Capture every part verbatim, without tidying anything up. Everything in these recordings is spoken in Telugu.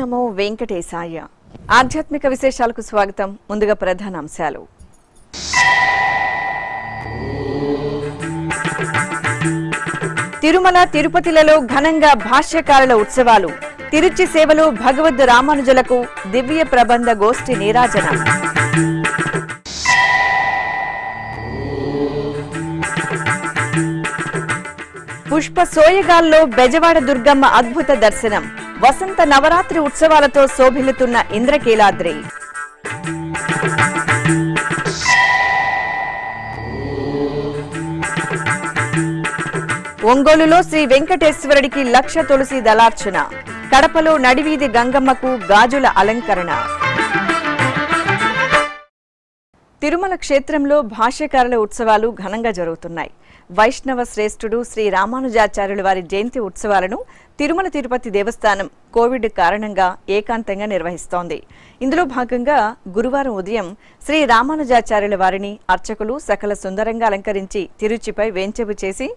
నమో వెంకటేశాయ ఆధ్యాత్మిక విశేషాలకు స్వాగతం ముందుగా ప్రధాన అంశాలు తిరుమల తిరుపతిలలో ఘనంగా భాష్యకారుల ఉత్సవాలు తిరుచి సేవలు భగవద్ రామానుజులకు దివ్య ప్రబంధ గోష్ఠి నీరాజనం पुष्प सोयगाल्लो बेजवाड़ दुर्गम्म अद्भुत दर्शनम वसंत नवरात्रि उत्सवालतो शोभिल्लुतुन्न इंद्रकेलाद्रि ओंगोलुलो श्री वेंकटेश्वरुडिकी लक्ष तुलसी दलार्चन कडपलो नडिवीधि गंगम्मकु गाजुल अलंकरण తిరుమల క్షేత్రంలో భాష్యకారుల ఉత్సవాలు ఘనంగా జరుగుతున్నాయి. వైష్ణవ శ్రేష్ఠుడు శ్రీ రామానుజాచార్యుల వారి జయంతి ఉత్సవాలను తిరుమల తిరుపతి దేవస్థానం కోవిడ్ కారణంగా ఏకాంతంగా నిర్వహిస్తోంది. ఇందులో భాగంగా గురువారం ఉదయం శ్రీ రామానుజాచార్యుల వారిని అర్చకులు సకల సుందరంగా అలంకరించి తిరుచిపై వేంచేపు చేసి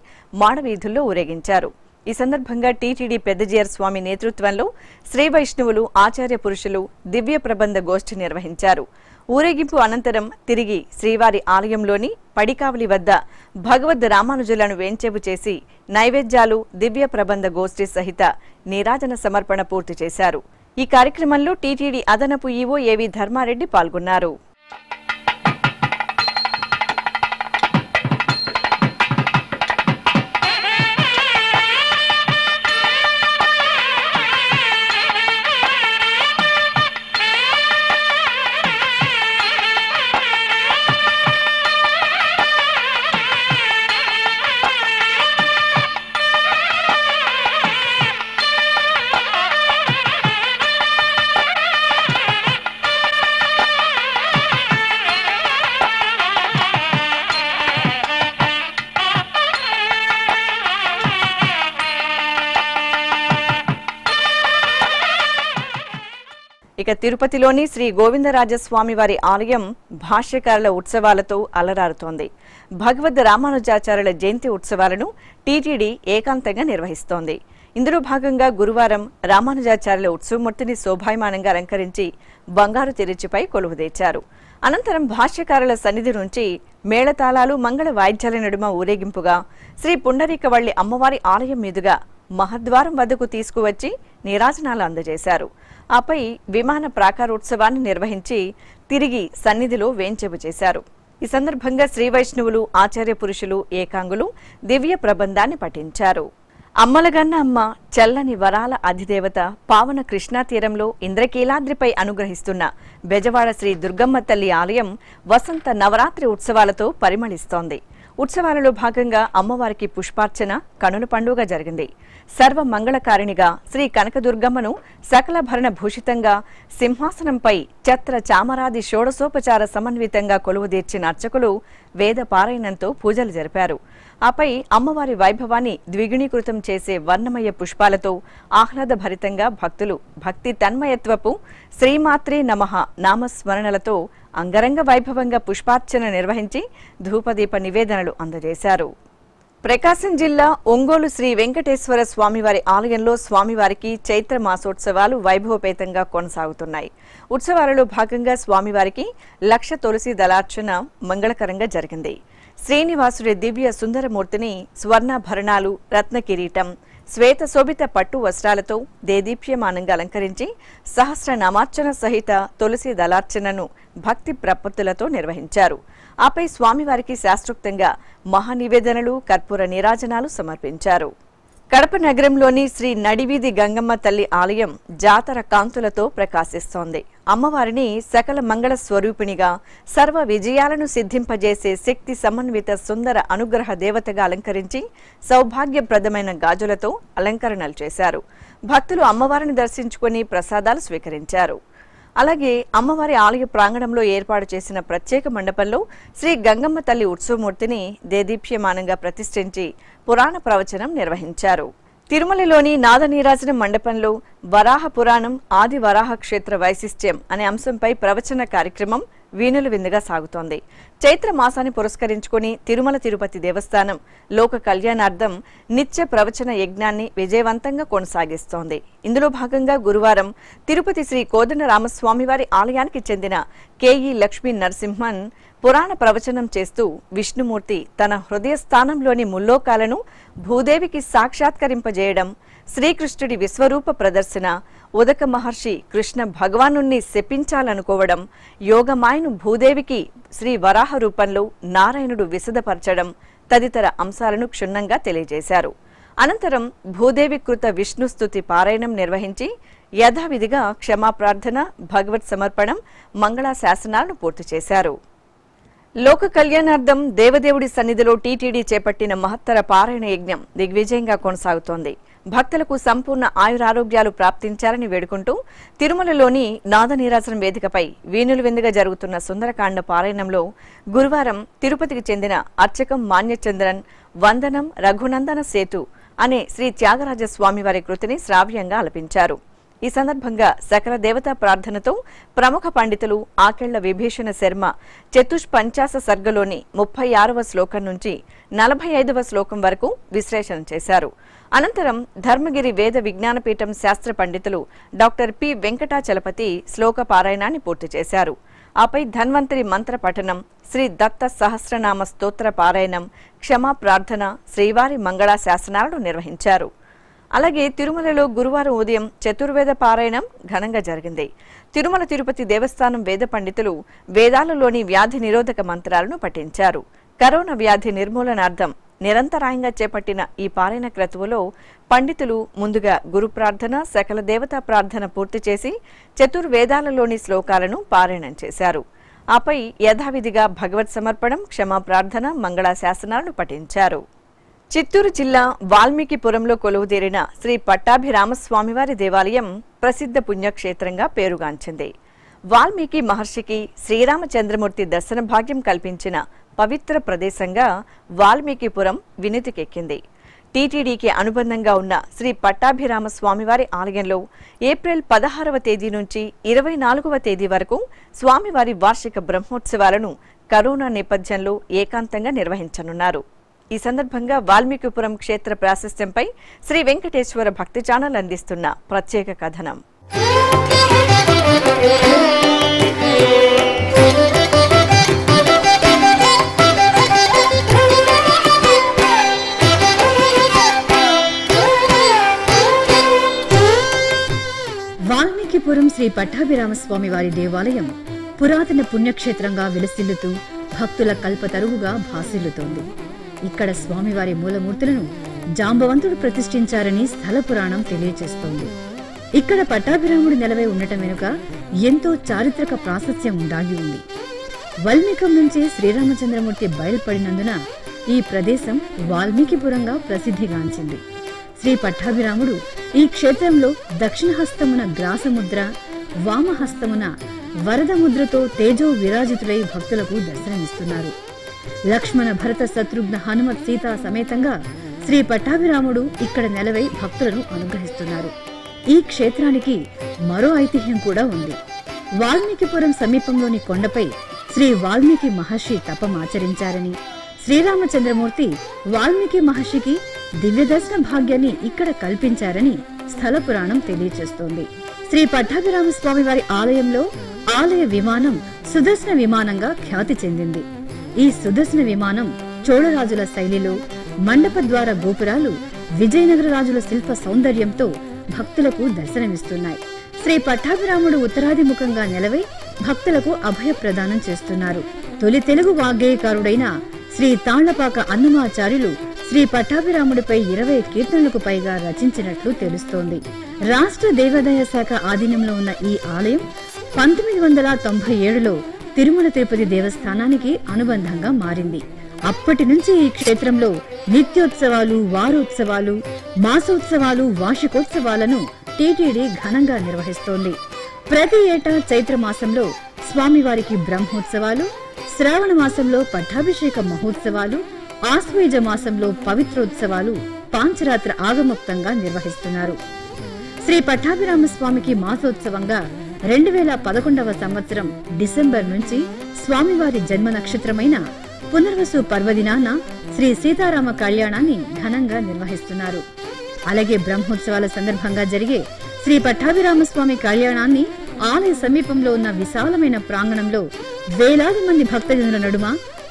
మాడవీధుల్లో ఊరేగించారు. ఈ సందర్భంగా టిటిడి పెద్దజీయర్ స్వామి నేతృత్వంలో శ్రీ వైష్ణవులు ఆచార్య పురుషులు దివ్య ప్రబంధ గోష్ఠి నిర్వహించారు. ఊరేగింపు అనంతరం తిరిగి శ్రీవారి ఆలయంలోని పడికావలి వద్ద భగవద్ రామానుజులను వేంచేపు చేసి నైవేద్యాలు దివ్య ప్రబంధ గోష్ఠి సహిత నీరాజన సమర్పణ పూర్తి చేశారు. ఈ కార్యక్రమంలో టిటిడి అదనపు ఈవో ఏవి ధర్మారెడ్డి పాల్గొన్నారు. ఇక తిరుపతిలోని శ్రీ గోవిందరాజస్వామి వారి ఆలయం భాష్యకారుల ఉత్సవాలతో అలరారుతోంది. భగవద్ రామానుజాచార్యుల జయంతి ఉత్సవాలను టిటిడి ఏకాంతంగా నిర్వహిస్తోంది. ఇందులో భాగంగా గురువారం రామానుజాచార్యుల ఉత్సవమూర్తిని శోభాయమానంగా అలంకరించి బంగారు తిరుచిపై కొలువుదీర్చారు. అనంతరం భాష్యకారుల సన్నిధి నుంచి మేళతాళాలు మంగళ వాయిద్యాల నడుమ ఊరేగింపుగా శ్రీ పుండరీకవల్లి అమ్మవారి ఆలయం మీదుగా మహద్వారం వద్దకు తీసుకువచ్చి నీరాజనాలు అందజేశారు. ఆపై విమాన ప్రాకారోత్సవాన్ని నిర్వహించి తిరిగి సన్నిధిలో వేంచేపు చేశారు. ఈ సందర్భంగా శ్రీ వైష్ణవులు ఆచార్య పురుషులు ఏకాంగులు దివ్య ప్రబంధాన్ని పఠించారు. అమ్మలగన్న అమ్మ చల్లని వరాల అధిదేవత పావన కృష్ణా తీరంలో ఇంద్రకీలాద్రిపై అనుగ్రహిస్తున్న బెజవాడ శ్రీ దుర్గమ్మ తల్లి ఆలయం వసంత నవరాత్రి ఉత్సవాలతో పరిమళిస్తోంది. ఉత్సవాలలో భాగంగా అమ్మవారికి పుష్పార్చన కనుల పండుగ జరిగింది. సర్వ మంగళకారిణిగా శ్రీ కనకదుర్గమ్మను సకల భరణ భూషితంగా సింహాసనంపై చత్ర చామరాది షోడసోపచార సమన్వితంగా కొలువుదీర్చిన అర్చకులు వేద పారాయణంతో పూజలు జరిపారు. ఆపై అమ్మవారి వైభవాన్ని ద్విగుణీకృతం చేసే వర్ణమయ పుష్పాలతో ఆహ్లాదభరితంగా భక్తులు భక్తి తన్మయత్వపు శ్రీమాత్రే నమః నామస్మరణలతో అంగరంగ వైభవంగా పుష్పార్చన నిర్వహించి ధూపదీప నివేదనలు అందజేశారు. ప్రకాశం జిల్లా ఒంగోలు శ్రీ వెంకటేశ్వర స్వామివారి ఆలయంలో స్వామివారికి చైత్ర మాసోత్సవాలు వైభవపేతంగా కొనసాగుతున్నాయి. ఉత్సవాలలో భాగంగా స్వామివారికి లక్ష తులసి దళార్చన మంగళకరంగా జరిగింది. శ్రీనివాసుడి దివ్య సుందరమూర్తిని స్వర్ణాభరణాలు రత్న కిరీటం శ్వేత శోభిత పట్టు వస్త్రాలతో దేదీప్యమానంగా అలంకరించి సహస్రనామార్చన సహిత తులసి దళార్చనను భక్తి ప్రపత్తులతో నిర్వహించారు. ఆపై స్వామివారికి శాస్త్రోక్తంగా మహానివేదనలు కర్పూర నీరాజనాలు సమర్పించారు. కడప నగరంలోని శ్రీ నడివీధి గంగమ్మ తల్లి ఆలయం జాతర కాంతులతో ప్రకాశిస్తోంది. అమ్మవారిని సకల మంగళ స్వరూపిణిగా సర్వ విజయాలను సిద్ధింపజేసే శక్తి సమన్విత సుందర అనుగ్రహ దేవతగా అలంకరించి సౌభాగ్యప్రదమైన గాజులతో అలంకరణలు చేశారు. భక్తులు అమ్మవారిని దర్శించుకుని ప్రసాదాలు స్వీకరించారు. అలాగే అమ్మవారి ఆలయ ప్రాంగణంలో ఏర్పాటు చేసిన ప్రత్యేక మండపంలో శ్రీ గంగమ్మ తల్లి ఉత్సవమూర్తిని దేదీప్యమానంగా ప్రతిష్ఠించి పురాణ ప్రవచనం నిర్వహించారు. తిరుమలలోని నాదనీరాజనం మండపంలో వరాహ పురాణం ఆది వరాహ క్షేత్ర వైశిష్ట్యం అనే అంశంపై ప్రవచన కార్యక్రమం వీణుల విందుగా సాగుతోంది. చైత్ర మాసాన్ని పురస్కరించుకొని తిరుమల తిరుపతి దేవస్థానం లోక కళ్యాణార్థం నిత్య ప్రవచన యజ్ఞాన్ని విజయవంతంగా కొనసాగిస్తోంది. ఇందులో భాగంగా గురువారం తిరుపతి శ్రీ కోదండరామస్వామి వారి ఆలయానికి చెందిన కేఈ లక్ష్మీ నరసింహన్ పురాణ ప్రవచనం చేస్తూ విష్ణుమూర్తి తన హృదయ స్థానంలోని ముల్లోకాలను భూదేవికి సాక్షాత్కరింపజేయడం, శ్రీకృష్ణుడి విశ్వరూప ప్రదర్శన, ఉదక మహర్షి కృష్ణ భగవానుణ్ణి శపించాలనుకోవడం, యోగమాయను భూదేవికి శ్రీ వరాహ రూపంలో నారాయణుడు విశదపరచడం తదితర అంశాలను క్షుణ్ణంగా తెలియజేశారు. అనంతరం భూదేవి కృత విష్ణుస్తుతి పారాయణం నిర్వహించి యథావిధిగా క్షమాప్రార్థన, భగవత్ సమర్పణం, మంగళ శాసనాలను పూర్తి చేశారు. లోక కళ్యాణార్థం దేవదేవుడి సన్నిధిలో టీటీడీ చేపట్టిన మహత్తర పారాయణ యజ్ఞం దిగ్విజయంగా కొనసాగుతోంది. భక్తులకు సంపూర్ణ ఆయురారోగ్యాలు ప్రాప్తించాలని వేడుకుంటూ తిరుమలలోని నాదనీరాజనం వేదికపై వీణులు విందుగా జరుగుతున్న సుందరకాండ పారాయణంలో గురువారం తిరుపతికి చెందిన అర్చకం మాన్యచంద్రన్ వందనం రఘునందన సేతు అనే శ్రీ త్యాగరాజస్వామి వారి కృతిని శ్రావ్యంగా ఆలపించారు. ఈ సందర్భంగా సకల దేవతా ప్రార్థనతో ప్రముఖ పండితులు ఆకెళ్ల విభీషణ శర్మ చతుష్పంచాశ సర్గలోని ముప్పై ఆరవ శ్లోకం నుంచి నలభై ఐదవ శ్లోకం వరకు విశ్లేషణ చేశారు. అనంతరం ధర్మగిరి వేద విజ్ఞానపీఠం శాస్త్ర పండితులు డాక్టర్ పి వెంకటాచలపతి శ్లోక పారాయణాన్ని పూర్తి చేశారు. ఆపై ధన్వంతరి మంత్ర పఠనం, శ్రీ దత్త సహస్రనామ స్తోత్ర పారాయణం, క్షమా ప్రార్థన, శ్రీవారి మంగళా శాసనాలను నిర్వహించారు. అలాగే తిరుమలలో గురువారం ఉదయం చతుర్వేద పారాయణం ఘనంగా జరిగింది. తిరుమల తిరుపతి దేవస్థానం వేద పండితులు వేదాలలోని వ్యాధి నిరోధక మంత్రాలను పఠించారు. కరోనా వ్యాధి నిర్మూలనార్థం నిరంతరాయంగా చేపట్టిన ఈ పారాయణ క్రతువులో పండితులు ముందుగా గురు ప్రార్థన, సకల దేవతా ప్రార్థన పూర్తి చేసి చతుర్వేదాలలోని శ్లోకాలను పారాయణం చేశారు. ఆపై యథావిధిగా భగవత్ సమర్పణం, క్షమా ప్రార్థన, మంగళ శాసనాలను పఠించారు. చిత్తూరు జిల్లా వాల్మీకిపురంలో కొలువుదీరిన శ్రీ పట్టాభిరామస్వామివారి దేవాలయం ప్రసిద్ధ పుణ్యక్షేత్రంగా పేరుగాంచింది. వాల్మీకి మహర్షికి శ్రీరామచంద్రమూర్తి దర్శన భాగ్యం కల్పించిన పవిత్ర ప్రదేశంగా వాల్మీకిపురం వినితికెక్కింది. టీటీడీకి అనుబంధంగా ఉన్న శ్రీ పట్టాభిరామస్వామివారి ఆలయంలో ఏప్రిల్ పదహారవ తేదీ నుంచి ఇరవై నాలుగవ తేదీ వరకు స్వామివారి వార్షిక బ్రహ్మోత్సవాలను కరోనా నేపథ్యంలో ఏకాంతంగా నిర్వహించనున్నారు. ఈ సందర్భంగా వాల్మీకిపురం క్షేత్ర ప్రాశస్త్యంపై శ్రీ వెంకటేశ్వర భక్తి ఛానల్ అందిస్తున్న ప్రత్యేక కథనం. వాల్మీకిపురం శ్రీ పట్టాభిరామస్వామి వారి దేవాలయం పురాతన పుణ్యక్షేత్రంగా విలసిల్లుతూ భక్తుల కల్పతరువుగా భాసిల్లుతోంది. ఇక్కడ స్వామివారి మూలమూర్తులను జాంబవంతుడు ప్రతిష్ఠించారని స్థల పురాణం తెలియజేస్తోంది. ఇక్కడ పట్టాభిరాముడు నెలవై ఉండటం వెనుక ఎంతో చారిత్రక ప్రాశస్యం దాగి ఉంది. వాల్మీకం నుంచే శ్రీరామచంద్రమూర్తి బయలుపడినందున ఈ ప్రదేశం వాల్మీకిపురంగా ప్రసిద్ధిగాంచింది. శ్రీ పట్టాభిరాముడు ఈ క్షేత్రంలో దక్షిణహస్తమున గ్రాసముద్ర, వామహస్తమున వరదముద్రతో తేజో విరాజితులై భక్తులకు దర్శనమిస్తున్నారు. లక్ష్మణ భరత శత్రుఘ్న హనుమత్ సీత సమేతంగా శ్రీ పట్టాభిరాముడు ఇక్కడ నెలవై భక్తులను అనుగ్రహిస్తున్నారు. ఈ క్షేత్రానికి మరో ఐతిహ్యం కూడా ఉంది. వాల్మీకిపురం సమీపంలోని కొండపై శ్రీ వాల్మీకి మహర్షి తపమాచరించారని, శ్రీరామచంద్రమూర్తి వాల్మీకి మహర్షికి దివ్యదర్శన భాగ్యాన్ని ఇక్కడ కల్పించారని స్థల పురాణం తెలియజేస్తోంది. శ్రీ పట్టాభిరామస్వామి వారి ఆలయంలో ఆలయ విమానం సుదర్శన విమానంగా ఖ్యాతి చెందింది. ఈ సుదర్శన విమానం చోళరాజుల శైలిలో, మండప ద్వార గోపురాలు విజయనగర రాజుల శిల్ప సౌందర్యంతో భక్తులకు దర్శనమిస్తున్నాయి. శ్రీ పట్టాభిరాముడు ఉత్తరాదిముఖంగా నిలవై భక్తులకు అభయ ప్రదానం చేస్తున్నారు. తొలి తెలుగు వాగ్గేయకారుడైన శ్రీ తాళ్లపాక అన్నమాచార్యులు శ్రీ పట్టాభిరాముడిపై ఇరవై కీర్తనలకు పైగా రచించినట్లు తెలుస్తోంది. రాష్ట్ర దేవాదాయ శాఖ ఆధీనంలో ఉన్న ఈ ఆలయం పంతొమ్మిది వందల తొంభై ఏడులో తిరుమల తిరుపతి దేవస్థానానికి అనుబంధంగా మారింది. అప్పటి నుంచి ఈ క్షేత్రంలో నిత్యోత్సవాలు, వారోత్సవాలు, మాసోత్సవాలు, వార్షికోత్సవాలను టీటీడీ ఘనంగా నిర్వహిస్తోంది. ప్రతి ఏటా చైత్ర మాసంలో స్వామివారికి బ్రహ్మోత్సవాలు, శ్రావణ మాసంలో పట్టాభిషేక మహోత్సవాలు, ఆశ్వేజ మాసంలో పవిత్రోత్సవాలు పాంచరాత్ర ఆగమోక్తంగా నిర్వహిస్తున్నారు. శ్రీ పట్టాభిరామస్వామికి మాసోత్సవంగా రెండు వేల పదకొండవ సంవత్సరం డిసెంబర్ నుంచి స్వామివారి జన్మ నక్షత్రమైన పునర్వసు పర్వదినాన శ్రీ సీతారామ కళ్యాణాన్ని ఘనంగా నిర్వహిస్తున్నారు. అలాగే బ్రహ్మోత్సవాల సందర్భంగా జరిగే శ్రీ పట్టాభిరామ స్వామి కళ్యాణాన్ని ఆలయ సమీపంలో ఉన్న విశాలమైన ప్రాంగణంలో వేలాది మంది భక్తజనుల నడుమ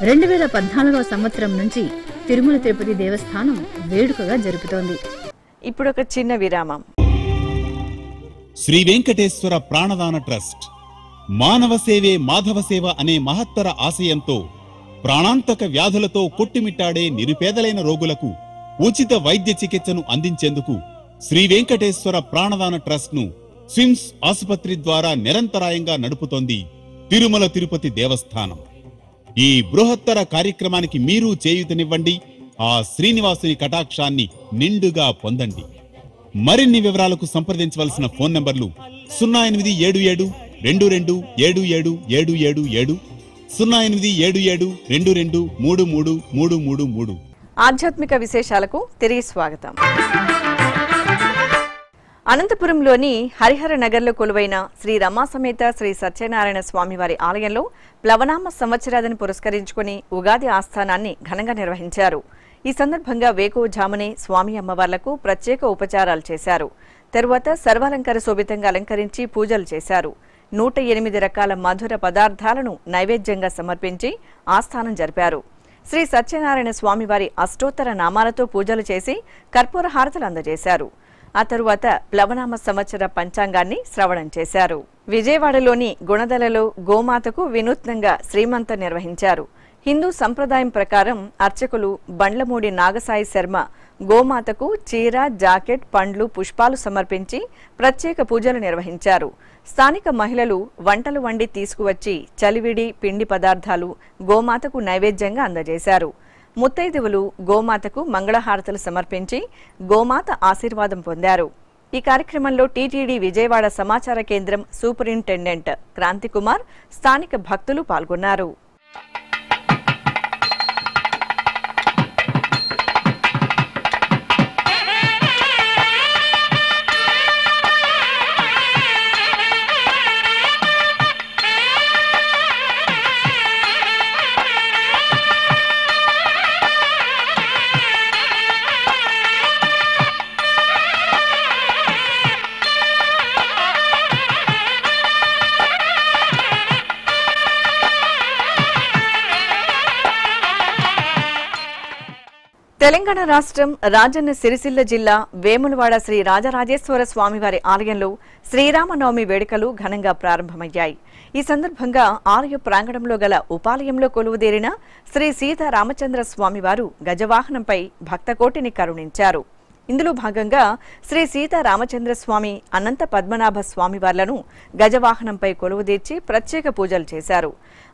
రెండు వేల పద్నాలుగవ సంవత్సరం నుంచి తిరుమల తిరుపతి దేవస్థానం వేడుకగా జరుగుతోంది. ఇప్పుడు ఒక చిన్న విరామం. శ్రీ వెంకటేశ్వర ప్రాణదాన ట్రస్ట్ మానవ సేవే మాధవ సేవ అనే మహత్తర ఆశయంతో ప్రాణాంతక వ్యాధులతో కొట్టిమిట్టాడే నిరుపేదలైన రోగులకు ఉచిత వైద్య చికిత్సను అందించేందుకు శ్రీ వెంకటేశ్వర ప్రాణదాన ట్రస్ట్ ను స్విమ్స్ ఆసుపత్రి ద్వారా నిరంతరాయంగా నడుపుతోంది తిరుమల తిరుపతి దేవస్థానం. ఈ బృహత్తర కార్యక్రమానికి మీరు చేయూతనివ్వండి. ఆ శ్రీనివాసుని కటాక్షాన్ని నిండుగా పొందండి. మరిన్ని వివరాలకు సంప్రదించవలసిన ఫోన్ నంబర్లు సున్నా ఎనిమిది ఏడు ఏడు రెండు రెండు ఏడు ఏడు ఏడు ఏడు ఏడు సున్నా ఎనిమిది ఏడు ఏడు రెండు రెండు మూడు మూడు మూడు మూడు మూడు. ఆధ్యాత్మిక విశేషాలకు తిరిగి స్వాగతం. అనంతపురంలోని హరిహర నగర్లో కొలువైన శ్రీ రమాసమేత శ్రీ సత్యనారాయణ స్వామివారి ఆలయంలో ప్లవనామ సంవత్సరాధిని పురస్కరించుకుని ఉగాది ఆస్థానాన్ని ఘనంగా నిర్వహించారు. ఈ సందర్భంగా వేకువజామునే స్వామి అమ్మవార్లకు ప్రత్యేక ఉపచారాలు చేశారు. తరువాత సర్వాలంకార శోభితంగా అలంకరించి పూజలు చేశారు. నూట ఎనిమిది రకాల మధుర పదార్థాలను నైవేద్యంగా సమర్పించి ఆస్థానం జరిపారు. శ్రీ సత్యనారాయణ స్వామివారి అష్టోత్తర నామాలతో పూజలు చేసి కర్పూర హారతలు అందజేశారు. ఆ తరువాత ప్లవనామ సంవత్సర పంచాంగాన్ని శ్రవణం చేశారు. విజయవాడలోని గుణదలలో గోమాతకు వినూత్నంగా శ్రీమంతం నిర్వహించారు. హిందూ సంప్రదాయం ప్రకారం అర్చకులు బండ్లమూడి నాగసాయి శర్మ గోమాతకు చీర, జాకెట్, పండ్లు, పుష్పాలు సమర్పించి ప్రత్యేక పూజలు నిర్వహించారు. స్థానిక మహిళలు వంటలు వండి తీసుకువచ్చి చలివిడి పిండి పదార్థాలు గోమాతకు నైవేద్యంగా అందజేశారు. ముత్తైదువులు గోమాతకు మంగళహారతలు సమర్పించి గోమాత ఆశీర్వాదం పొందారు. ఈ కార్యక్రమంలో టీటీడీ విజయవాడ సమాచార కేంద్రం సూపరింటెండెంట్ క్రాంతికుమార్, స్థానిక భక్తులు పాల్గొన్నారు. తెలంగాణ రాష్ట్రం రాజన్న సిరిసిల్ల జిల్లా వేములవాడ శ్రీ రాజరాజేశ్వర స్వామివారి ఆలయంలో శ్రీరామనవమి వేడుకలు ఘనంగా ప్రారంభమయ్యాయి. ఈ సందర్భంగా ఆలయ ప్రాంగణంలో గల ఉపాలయంలో కొలువుదేరిన శ్రీ సీతారామచంద్ర స్వామివారు గజవాహనంపై భక్తకోటిని కరుణించారు. ఇందులో భాగంగా శ్రీ సీతారామచంద్ర స్వామి, అనంత పద్మనాభ స్వామివార్లను గజవాహనంపై కొలువుదీర్చి ప్రత్యేక పూజలు చేశారు.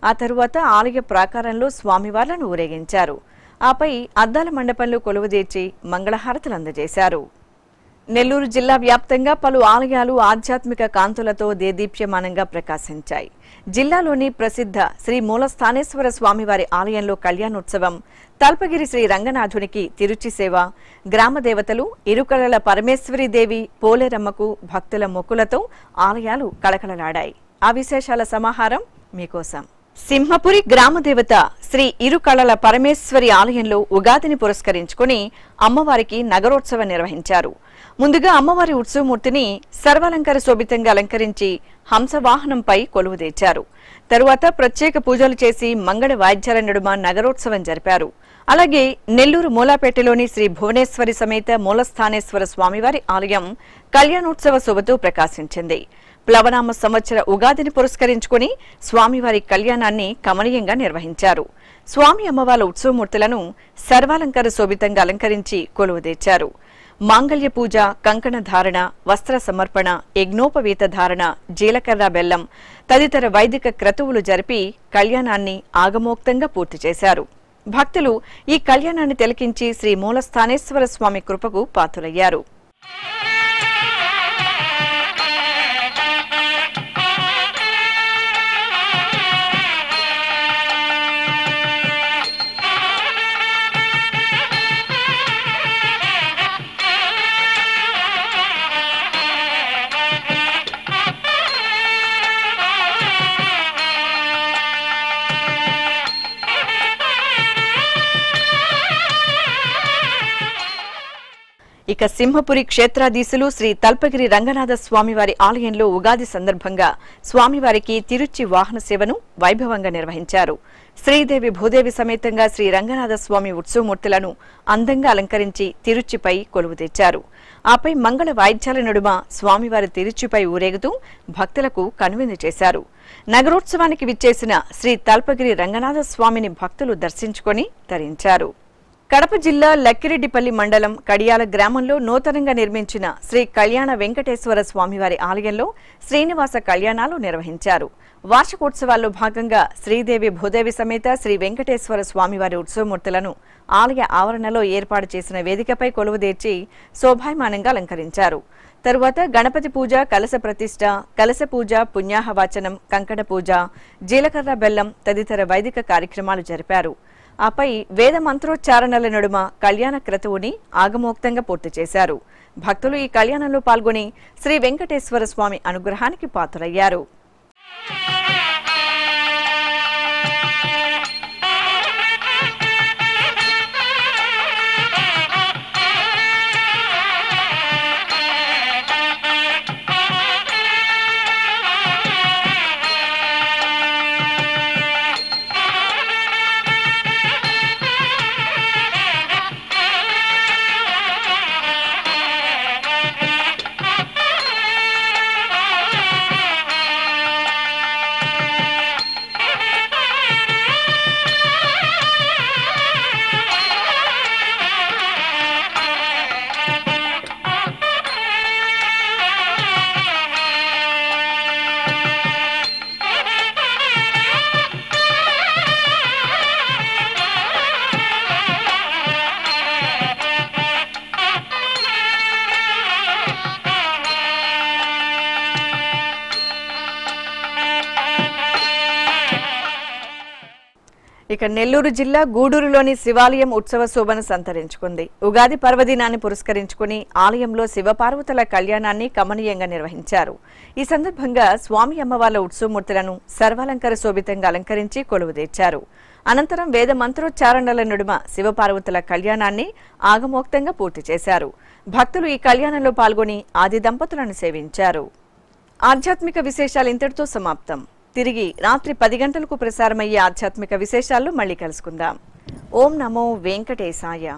ఆ తరువాత ఆలయ ప్రాకారంలో స్వామివార్లను ఊరేగించారు. ఆపై అద్దాల మండపంలో కొలువుదీర్చి మంగళహారతులు అందజేశారు. నెల్లూరు జిల్లా వ్యాప్తంగా పలు ఆలయాలు ఆధ్యాత్మిక కాంతులతో దేదీప్యమానంగా ప్రకాశించాయి. జిల్లాలోని ప్రసిద్ధ శ్రీ మూలస్థానేశ్వర స్వామివారి ఆలయంలో కళ్యాణోత్సవం, తల్పగిరి శ్రీ రంగనాథునికి తిరుచి సేవ, గ్రామదేవతలు ఇరుకలల పరమేశ్వరీదేవి, పోలేరమ్మకు భక్తుల మొక్కులతో ఆలయాలు కళకళలాడాయి. ఆ విశేషాల సమాహారం మీకోసం. సింహపురి గ్రామదేవత శ్రీ ఇరుకళల పరమేశ్వరి ఆలయంలో ఉగాదిని పురస్కరించుకుని అమ్మవారికి నగరోత్సవం నిర్వహించారు. ముందుగా అమ్మవారి ఉత్సవమూర్తిని సర్వాలంకార శోభితంగా అలంకరించి హంసవాహనంపై కొలువుదీర్చారు. తరువాత ప్రత్యేక పూజలు చేసి మంగళ వాయిద్యాల నడుమ నగరోత్సవం జరిపారు. అలాగే నెల్లూరు మూలాపేటలోని శ్రీ భువనేశ్వరి సమేత మూలస్థానేశ్వర స్వామివారి ఆలయం కళ్యాణోత్సవ శోభతో ప్రకాశించింది. ప్లవనామ సంవత్సర ఉగాదిని పురస్కరించుకుని స్వామివారి కళ్యాణాన్ని కమనీయంగా నిర్వహించారు. స్వామి అమ్మవార్ల ఉత్సవమూర్తులను సర్వాలంకార శోభితంగా అలంకరించి కొలువుదీర్చారు. మాంగళ్య పూజ, కంకణ ధారణ, వస్త్ర సమర్పణ, యజ్ఞోపవీత ధారణ, జీలకర్ర బెల్లం తదితర వైదిక క్రతువులు జరిపి కళ్యాణాన్ని ఆగమోక్తంగా పూర్తి చేశారు. భక్తులు ఈ కళ్యాణాన్ని తిలకించి శ్రీ మూలస్థానేశ్వర స్వామి కృపకు పాత్రులయ్యారు. ఇక సింహపురి క్షేత్రాధీశులు శ్రీ తల్పగిరి రంగనాథ స్వామివారి ఆలయంలో ఉగాది సందర్భంగా స్వామివారికి తిరుచి వాహన సేవను వైభవంగా నిర్వహించారు. శ్రీదేవి భూదేవి సమేతంగా శ్రీ రంగనాథ స్వామి ఉత్సవమూర్తులను అందంగా అలంకరించి తిరుచిపై కొలువుతీర్చారు. ఆపై మంగళ వాయిద్యాల నడుమ స్వామివారి తిరుచిపై ఊరేగుతూ భక్తులకు కనువిందు చేశారు. నగరోత్సవానికి విచ్చేసిన శ్రీ తల్పగిరి రంగనాథ స్వామిని భక్తులు దర్శించుకొని తరించారు. కడప జిల్లా లక్కిరెడ్డిపల్లి మండలం కడియాల గ్రామంలో నూతనంగా నిర్మించిన శ్రీ కళ్యాణ వెంకటేశ్వర స్వామివారి ఆలయంలో శ్రీనివాస కళ్యాణాలు నిర్వహించారు. వార్షికోత్సవాల్లో భాగంగా శ్రీదేవి భూదేవి సమేత శ్రీ వెంకటేశ్వర స్వామివారి ఉత్సవమూర్తులను ఆలయ ఆవరణలో ఏర్పాటు చేసిన వేదికపై కొలువుదీర్చి శోభాయమానంగా అలంకరించారు. తరువాత గణపతి పూజ, కలశ ప్రతిష్ఠ, కలశ పూజ, పుణ్యాహ వాచనం, కంకణ పూజ, జీలకర్ర బెల్లం తదితర వైదిక కార్యక్రమాలు జరిపారు. ఆపై వేద మంత్రోచ్చారణల నడుమ కళ్యాణ క్రతువుని ఆగమోక్తంగా పూర్తి చేశారు. భక్తులు ఈ కళ్యాణంలో పాల్గొని శ్రీ వెంకటేశ్వర స్వామి అనుగ్రహానికి పాత్రలయ్యారు. ఇక నెల్లూరు జిల్లా గూడూరులోని శివాలయం ఉత్సవ శోభను సంతరించుకుంది. ఉగాది పర్వదినాన్ని పురస్కరించుకుని ఆలయంలో శివపార్వతుల కళ్యాణాన్ని కమనీయంగా నిర్వహించారు. ఈ సందర్భంగా స్వామి అమ్మవార్ల ఉత్సవమూర్తులను సర్వాలంకార శోభితంగా అలంకరించి కొలువుదీర్చారు. అనంతరం వేద మంత్రోచ్చారణల నడుమ శివపార్వతుల కళ్యాణాన్ని ఆగమోక్తంగా పూర్తి చేశారు. భక్తులు ఈ కళ్యాణంలో పాల్గొని ఆది దంపతులను సేవించారు. ఆధ్యాత్మిక విశేషాలు ఇంతటితో సమాప్తం. తిరిగి రాత్రి పది గంటలకు ప్రసారమయ్యే ఆధ్యాత్మిక విశేషాల్లో మళ్ళీ కలుసుకుందాం. ఓం నమో వెంకటేశాయ.